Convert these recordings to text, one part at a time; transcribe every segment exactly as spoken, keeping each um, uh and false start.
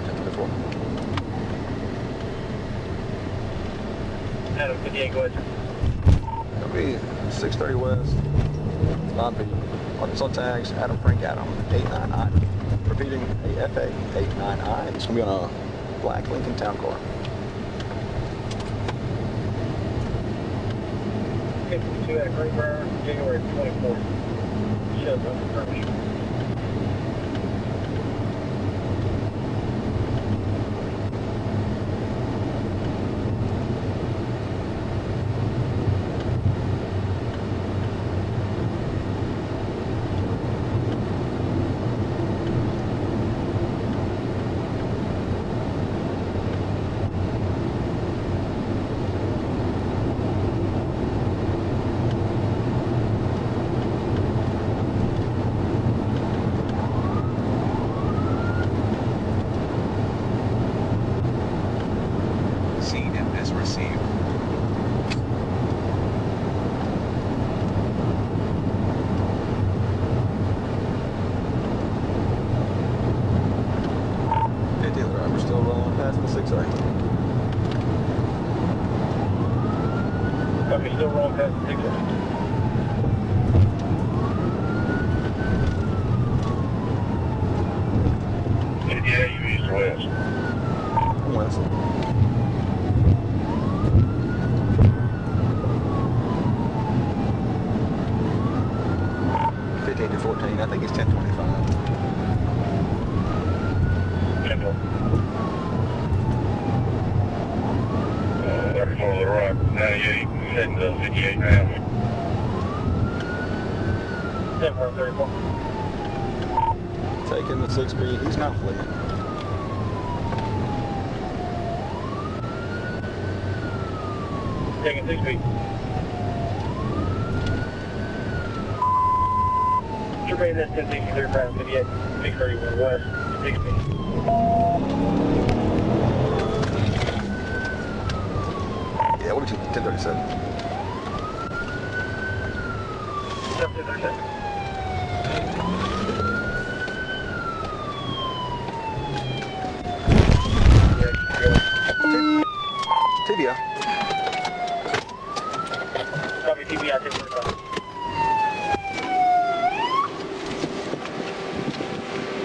directions before. Adam, fifty-eight West. It'll be six thirty West, nine P. It's on tags, Adam Frank Adam, eight nine I. Repeating, A F A, eight nine I. It's going to be on a black Lincoln Town Car. fifty-two at Greenburn, January twenty-fourth. Shut up, permission.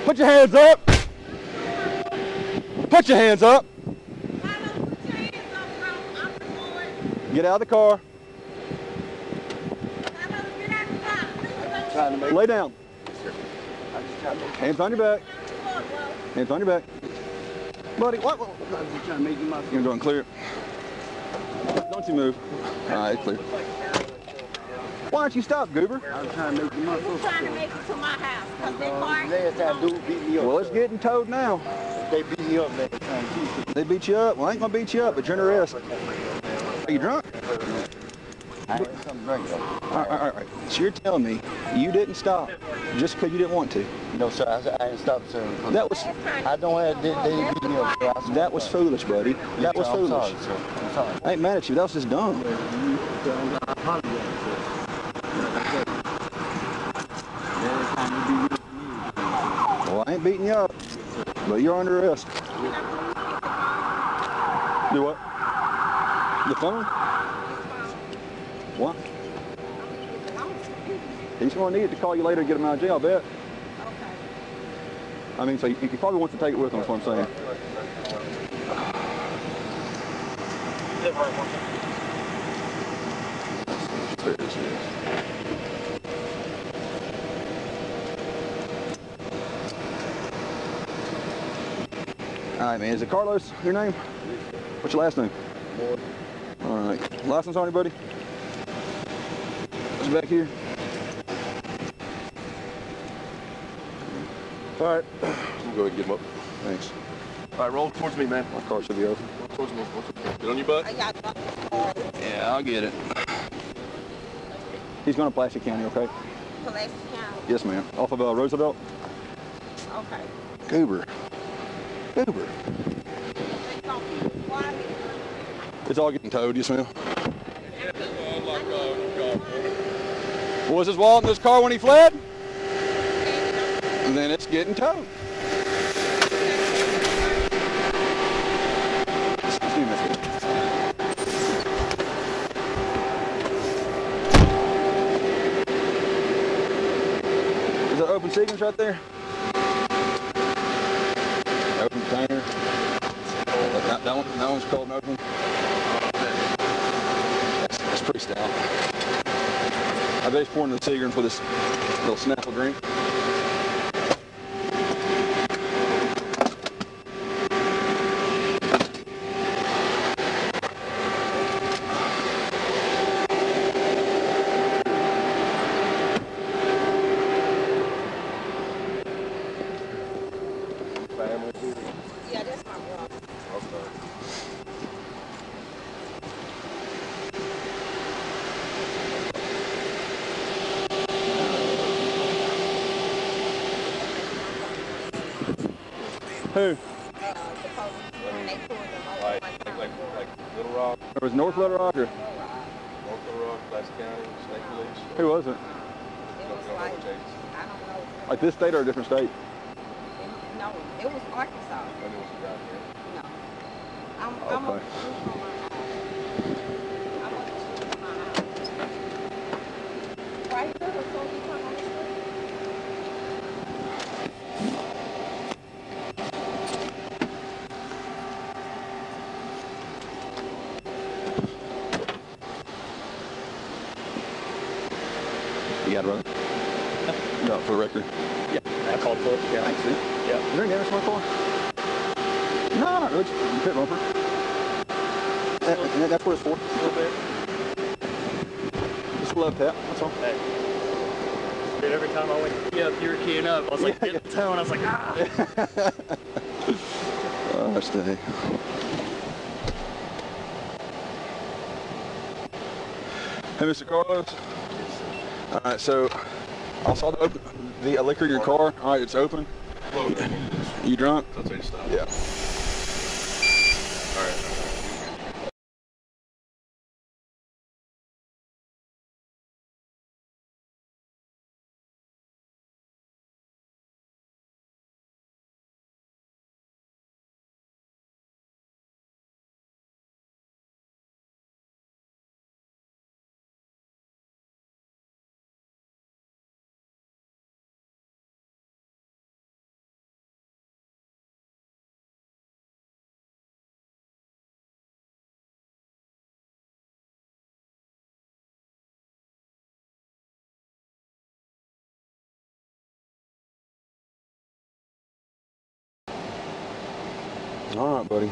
Put your hands up. Put your hands up. Get out of the car. Lay down. Hands on your back. Hands on your back. Buddy, what? You're going clear. Don't you move. All right, clear. Why don't you stop, Goober? I'm trying to make you my I'm trying to make it to my house. Cause they parked. Last time dude beat me up. Well, it's getting towed now. They beat me up last time. They beat you up? Well, I ain't gonna beat you up, but you're in arrest. Are you drunk? I had something drunk, though. All right, all right. So you're telling me you didn't stop just because you didn't want to? No, sir. I, I didn't stop, sir. That was... I don't have... They, they beat me up, sir. That sorry. was foolish, buddy. That was I'm foolish. Sorry, sir. I'm sorry. I ain't mad at you. That was just dumb. I apologize, sir. Well, I ain't beating you up, but you're under arrest. Do what? The phone? What? He's going to need it to call you later to get him out of jail, I bet. I mean, so you, you probably want to take it with him, that's what I'm saying. There it is. All right, man. Is it Carlos, your name? What's your last name? Boy. All right. License on anybody? What's back here? All right. We'll go ahead and get him up. Thanks. All right, roll towards me, man. My car should be open. Roll towards me. Get on your butt. I got it. Yeah, I'll get it. He's going to Pulaski County, okay? Pulaski County? Yes, ma'am. Off of uh, Roosevelt? Okay. Goober. Uber. It's all getting towed, you smell? Was his wallet in this car when he fled? And then it's getting towed. Seagram's right there? Open container. That, that, one, that one's called an open. That's, that's pretty stout. I bet he's pouring the Seagram's with this little snaffle drink. Who? Uh, the post when they pulled them over. Like, like, like, like Little Rock? It was North Little Rock or? North Little Rock, Glass County, Snake Lake. Who was it? It was no, like, I don't know. Like this state or a different state? It, no, it was Arkansas. But it was right here? No. I'm, okay. I'm a, I'm going to shoot my eyes. Right here, before we come on the street. You got to run it? Yeah. No, for the record. Yeah, I called for it. Yeah, I see. Yeah. Is there any damage to my car? No, not really. Pit bumper. That, that's what it's for. A little bit. Just a love tap, that's all. Hey. Dude, every time I went to key up, you were keying up. I was like, yeah. Get the tone. I was like, ah! Oh, that's the heck. Hey, Mister Carlos. All right, so I saw the, open, the uh, liquor in your car. All right, it's open. Yeah. You drunk? That's where you stop. Yeah. All right. All right, buddy.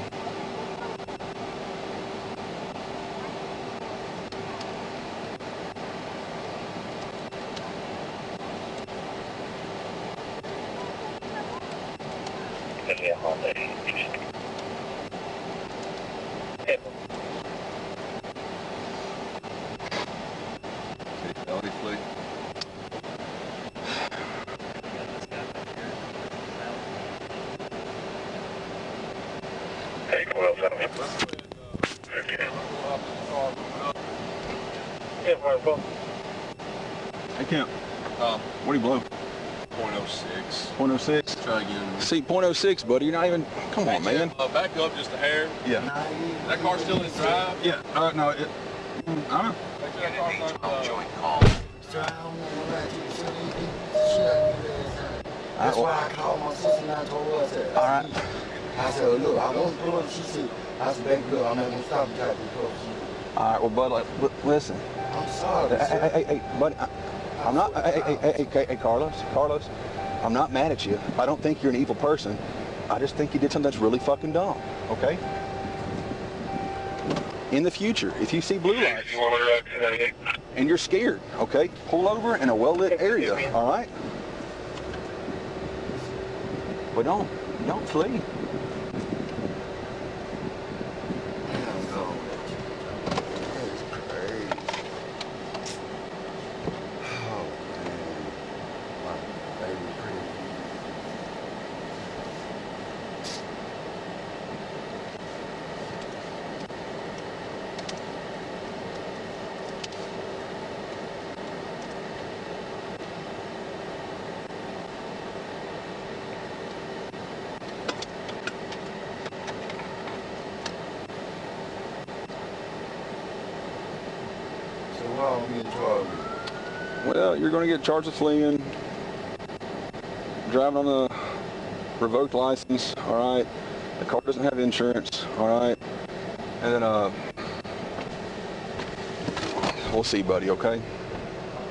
Hey, Kemp. Um, what do you blow? point oh six. point oh six? Try again. See, point oh six, buddy. You're not even... Come on, man. Uh, back up just a hair. Yeah. That car's still in drive? Yeah. Uh, no, it... I don't know. That car's joint call. That's why I called my sister and I told her I said... All right. I said, look, I want to pull up. She said, I said, baby, look, I'm not going to stop and try to pull up. All right, well, bud, like, listen. I'm sorry, hey, hey, hey, buddy, I, I'm not, hey, hey, hey, hey, hey, Carlos, Carlos, I'm not mad at you. I don't think you're an evil person. I just think you did something that's really fucking dumb, okay? In the future, if you see blue lights and you're scared, okay, pull over in a well-lit area, all right? But don't, don't flee. Well, you're going to get charged with fleeing, driving on a revoked license, all right. The car doesn't have insurance, all right. And then uh, we'll see, buddy, okay?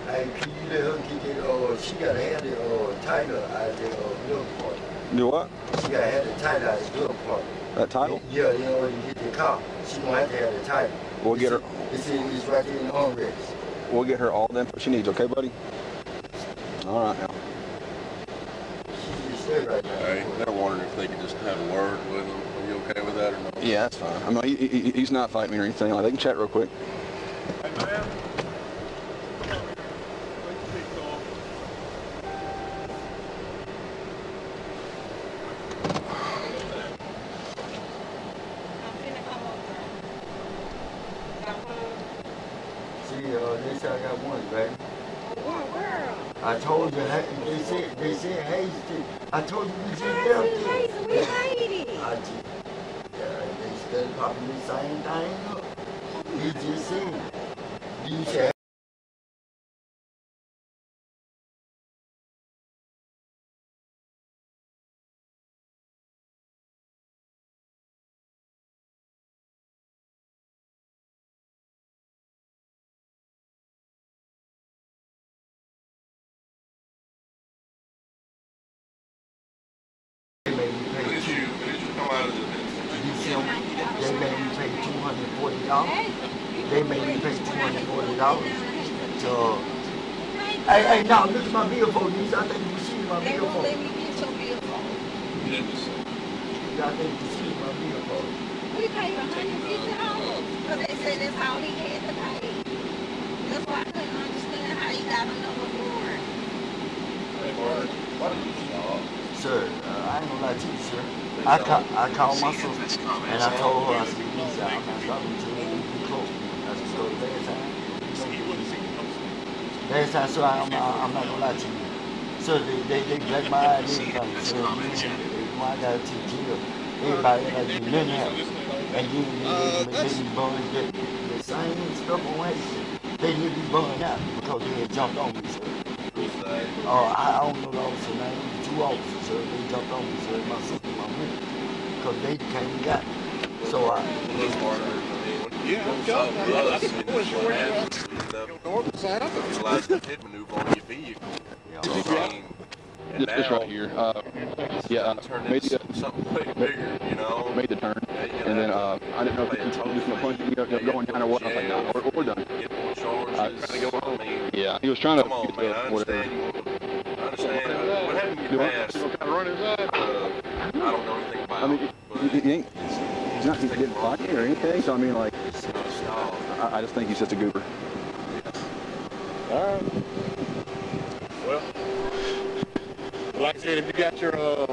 Hey, can you let her get that, uh, she got to have the uh, title out of the uh, glove part. Do what? She got to have the title out of the glove part. That title? Yeah, you know, you get the car. She don't have to have the title. We'll it's get her. It's, in, it's right there in the home regs. We'll get her all the info she needs, okay, buddy? All right, now. Right now. Hey, they're wondering if they could just have a word with him. Are you okay with that or not? Yeah, that's fine. I mean, he, he, he's not fighting me or anything. Like, they can chat real quick. Hey, man. I told you, they said, they said Hazen. I told you we just left it. We hated it. I just, yeah, they still popping the same thing up. You just said, you said, they made me pay two hundred forty dollars. So, hey, hey, now look at my billfold, dudes. I think you see my billfold. They won't let me get your billfold. I think you see my billfold. We paid one hundred fifty dollars because they said that's all he had to pay. That's why I couldn't understand how he got another warrant. Hey, Mark, why did you stop? Sir, uh, I ain't gonna lie to you, sir. I, ca I called my sister and I told her I said, Lisa, I'm not stopping to you. Close. That's what I told her last time. Last time, so I'm, I'm not gonna lie to you. So they, they, they blacked my I D. So I got to jail. Everybody like you didn't have it. And you didn't burn the, the same stuff away. They didn't be burned out because they had jumped on me, sir. Uh, I don't know the officer name. Two officers, sir. They jumped on me, sir. My sister, my friend. Because they came and got me. So I... Yeah, I'm telling you. I think it was your north and south. I realized you did maneuver on your vehicle. It's right here. Uh, yeah, uh, made the, something way bigger, you know. Made the turn. And then uh, I didn't know if they told you from the point you know, going down or what. I was like, no, we're, we're done. Uh, yeah, he was trying to... Come on, man, I understand. I understand. What happened to you passed? I don't know anything about it. I mean, he ain't... He's not he didn't fight me or anything, so I mean, like, I, I just think he's just a goober. All right. Well, like I said, if you got your uh,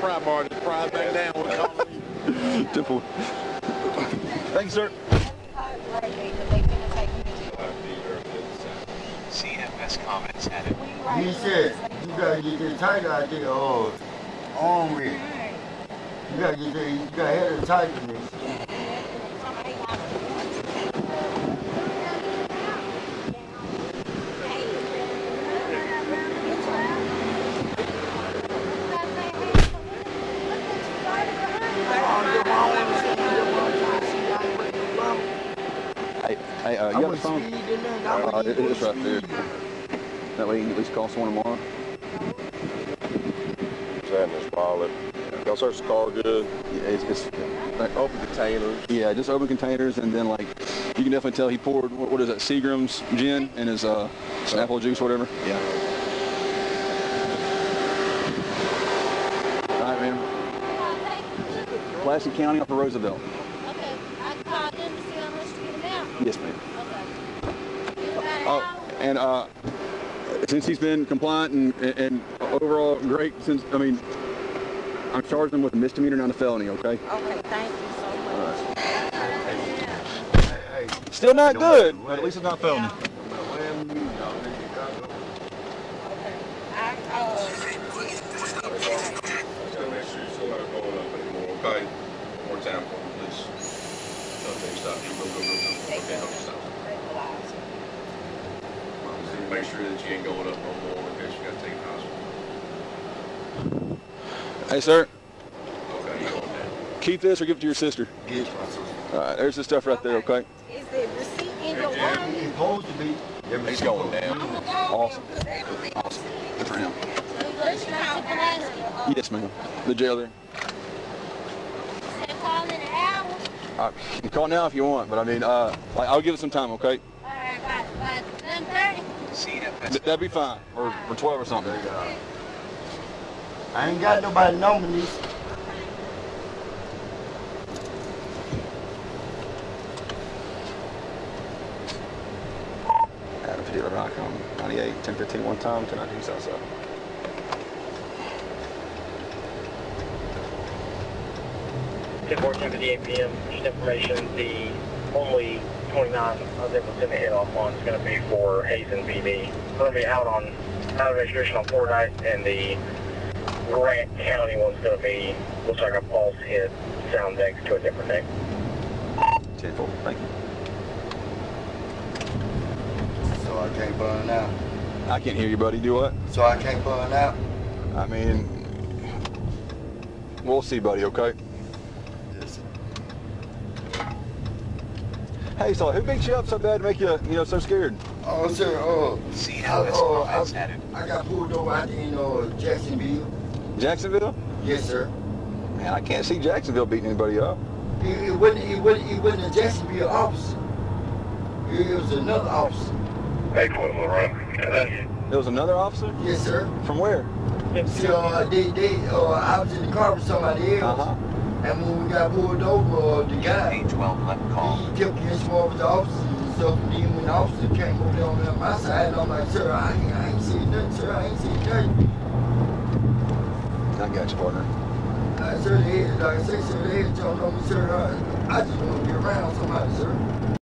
pry bar, just pry it back down. We'll call you. Temple. Thanks, sir. C M S comments at it. He said, you gotta get this title out there, oh, on with. You gotta get there, you gotta have the title in this. Hey, hey, uh, you got a phone? Uh, it is right there. That way you can at least call someone tomorrow. Is that in this wallet? Y'all search the car good? Yeah, it's, it's like open containers. Yeah, just open containers, and then like you can definitely tell he poured what, what is that Seagram's gin and his uh, apple juice, whatever. Yeah. All right, ma'am. Pulaski County up in Roosevelt. Okay, I can call them to see how much to get now. Yes, ma'am. Okay. Oh, and uh, since he's been compliant and and overall great since, I mean. I'm charging him with a misdemeanor, not a felony, okay? Okay, thank you so much. Right. Still not good, but at least it's not felony. Okay. One more time, please. Stop. Go, go, go, go. Stop. Make sure that you ain't going up no more. You got to take Hey, sir. Okay. Keep this or give it to your sister? Yes, my sister. All right, there's the stuff right there, okay? Is the receipt in your wallet? It's supposed to be. Everything's going down. Awesome. Awesome. Good for him. Yes, ma'am. The jail there. I can call now if you want, but I mean, uh, I'll give it some time, okay? All right, by, by ten thirty? See, that, Th that'd be fine, or, or twelve or something. Uh, I ain't got nobody number these. Adam Fidel Rock on ninety-eight, ten fifteen one time, ten ninety outside. ten four, ten fifty-eight p m Just information, the only twenty-nine of them was in the hit-off on is going to be for Hazen B D. We're going to be out on out of registration on Fordyce, and the Grant County one's going to be, looks like a pulse hit, sound next to a different name. ten four, thank you. So I can't burn out. I can't hear you, buddy. Do what? So I can't burn out. I mean, we'll see, buddy, okay? Hey, so who beat you up so bad to make you, you know, so scared? Oh, sir, oh. See how it's oh, I, at it. I got pulled over out in uh, Jacksonville. Jacksonville? Yes, sir. Man, I can't see Jacksonville beating anybody up. It, it, wasn't, it, wasn't, it wasn't a Jacksonville officer. It, it was another officer. Hey, it was another officer? Yes, sir. From where? So, uh, they, they, uh, I was in the car with somebody else. Uh-huh. And when we got pulled over, uh, the guy, he kept getting small with the officers and stuff. And then when the officer came over there on my side, and I'm like, sir, I ain't, I ain't seen nothing, sir, I ain't seen nothing. I got you, partner. Like, sir, they, like I say, sir, they told me, sir, I, I just want to be around somebody, sir.